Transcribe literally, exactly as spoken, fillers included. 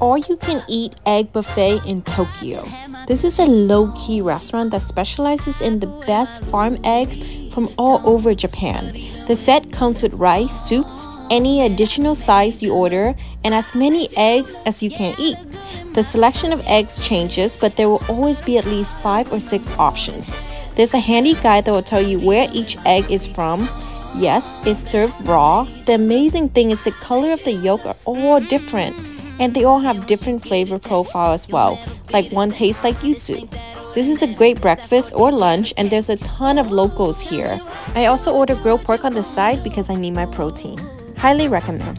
All You Can Eat Egg Buffet in Tokyo. This is a low-key restaurant that specializes in the best farm eggs from all over Japan. The set comes with rice, soup, any additional size you order, and as many eggs as you can eat. The selection of eggs changes, but there will always be at least five or six options. There's a handy guide that will tell you where each egg is from. Yes, it's served raw. The amazing thing is the color of the yolk are all different. And they all have different flavor profile as well, like one tastes like yuzu. This is a great breakfast or lunch, and there's a ton of locals here. I also ordered grilled pork on the side because I need my protein. Highly recommend.